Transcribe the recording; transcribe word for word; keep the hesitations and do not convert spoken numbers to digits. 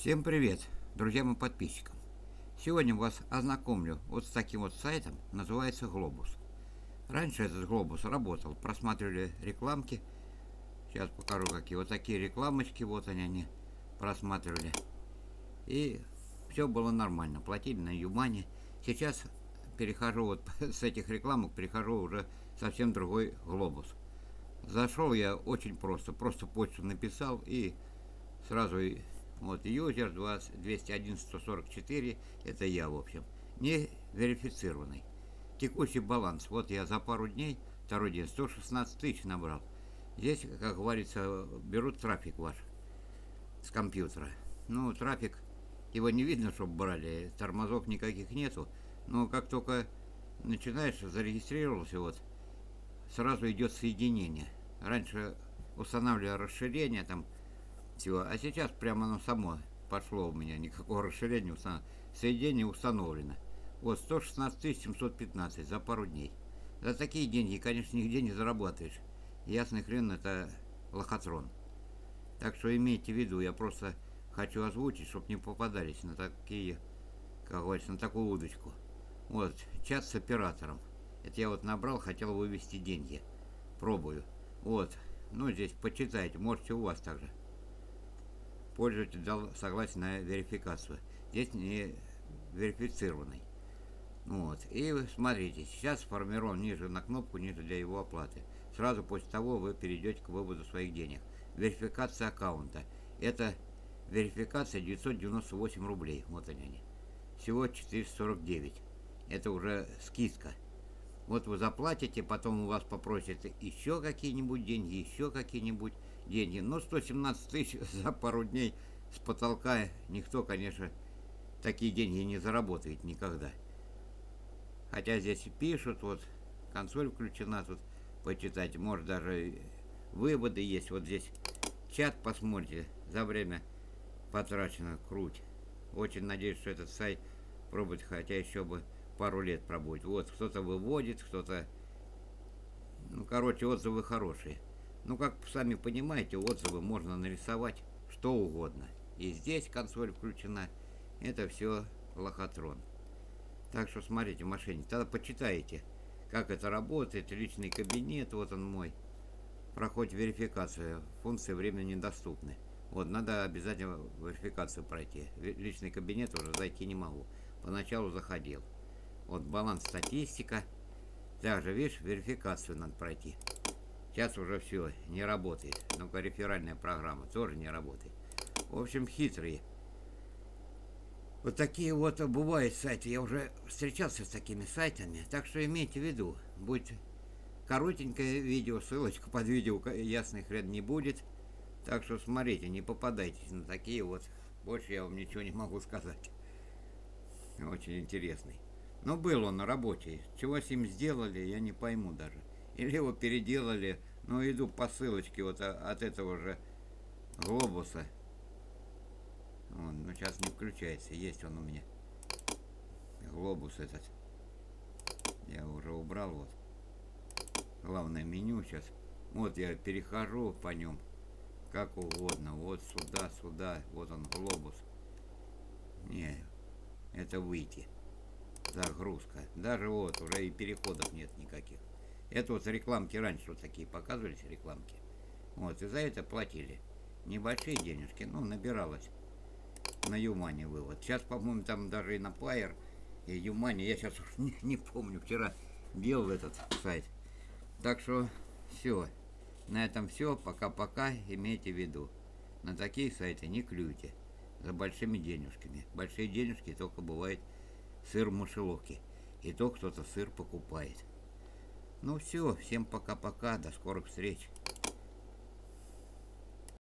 Всем привет, друзьям и подписчикам! Сегодня вас ознакомлю вот с таким вот сайтом, называется Globus. Раньше этот Globus работал, просматривали рекламки. Сейчас покажу какие. Вот такие рекламочки, вот они, они просматривали. И все было нормально, платили на Юмане. Сейчас перехожу вот с этих рекламок, перехожу уже совсем другой Globus. Зашел я очень просто, просто почту написал и сразу... Вот, юзер двести одиннадцать сто сорок четыре, это я, в общем, не верифицированный. Текущий баланс, вот я за пару дней, второй день, сто шестнадцать тысяч набрал. Здесь, как говорится, берут трафик ваш с компьютера. Ну, трафик, его не видно, чтобы брали, тормозов никаких нету. Но как только начинаешь, зарегистрировался, вот, сразу идет соединение. Раньше устанавливали расширение, там, всего. А сейчас прямо оно само пошло у меня, никакого расширения, установ... соединение установлено. Вот сто шестнадцать тысяч семьсот пятнадцать за пару дней. За такие деньги, конечно, нигде не зарабатываешь. Ясный хрен, это лохотрон. Так что имейте в виду, я просто хочу озвучить, чтобы не попадались на такие, как говорится, на такую удочку. Вот, чат с оператором. Это я вот набрал, хотел вывести деньги. Пробую. Вот, ну здесь почитайте, можете у вас также. Пользователь дал согласие на верификацию. Здесь не верифицированный. Вот. И смотрите, сейчас сформирован ниже на кнопку, ниже для его оплаты. Сразу после того вы перейдете к выводу своих денег. Верификация аккаунта. Это верификация девятьсот девяносто восемь рублей. Вот они они. Всего четыреста сорок девять. Это уже скидка. Вот вы заплатите, потом у вас попросят еще какие-нибудь деньги, еще какие-нибудь деньги. Но сто семнадцать тысяч за пару дней с потолка никто, конечно, такие деньги не заработает никогда. Хотя здесь пишут, вот консоль включена, тут почитайте, может даже выводы есть. Вот здесь чат посмотрите, за время потрачено круть. Очень надеюсь, что этот сайт пробует, хотя еще бы пару лет пробудет. Вот, кто-то выводит, кто-то... Ну, короче, отзывы хорошие. Ну, как сами понимаете, отзывы можно нарисовать что угодно. И здесь консоль включена. Это все лохотрон. Так что, смотрите, мошенники. Тогда почитайте, как это работает. Личный кабинет, вот он мой. Проходит верификацию. Функции временно недоступны. Вот, надо обязательно верификацию пройти. Личный кабинет уже зайти не могу. Поначалу заходил. Вот баланс, статистика. Также, видишь, верификацию надо пройти. Сейчас уже все не работает. Ну-ка, реферальная программа тоже не работает. В общем, хитрые. Вот такие вот бывают сайты. Я уже встречался с такими сайтами. Так что имейте в виду. Будет коротенькое видео, ссылочка под видео, ясный хрен, не будет. Так что смотрите, не попадайтесь на такие вот. Больше я вам ничего не могу сказать. Очень интересный. Но был он на работе. Чего с ним сделали, я не пойму даже. Или его переделали. Но иду по ссылочке вот от этого же Глобуса. Он, ну, сейчас не включается. Есть он у меня. Глобус этот. Я уже убрал. Вот. Главное меню сейчас. Вот я перехожу по нем. Как угодно. Вот сюда, сюда. Вот он, Глобус. Не, это выйти. Загрузка. Даже вот уже и переходов нет никаких. Это вот рекламки раньше вот такие показывались, рекламки. Вот, и за это платили. Небольшие денежки, но набиралось. На Юмане вывод. Сейчас, по-моему, там даже и на Пайер, и Юмане. Я сейчас не, не помню, вчера делал этот сайт. Так что все. На этом все. Пока-пока. Имейте в виду. На такие сайты не клюйте. За большими денежками. Большие денежки только бывает... Сыр в мышеловке. И то кто-то сыр покупает. Ну все, всем пока-пока, до скорых встреч.